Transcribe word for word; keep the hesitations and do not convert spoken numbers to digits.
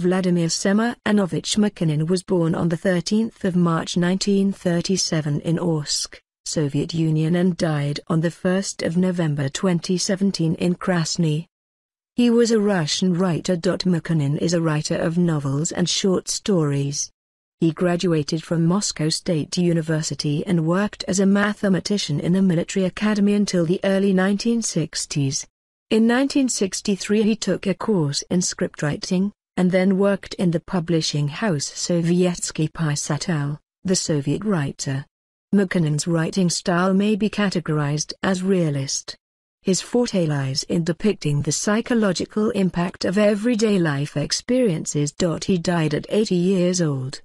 Vladimir Semyonovich Makanin was born on the thirteenth of March nineteen thirty-seven in Orsk, Soviet Union, and died on the first of November twenty seventeen in Krasny. He was a Russian writer. Makanin is a writer of novels and short stories. He graduated from Moscow State University and worked as a mathematician in the military academy until the early nineteen sixties. In nineteen sixty-three he took a course in scriptwriting, and then worked in the publishing house Sovietskiy Pisatel, the Soviet writer. Makanin's writing style may be categorized as realist. His forte lies in depicting the psychological impact of everyday life experiences. He died at eighty years old.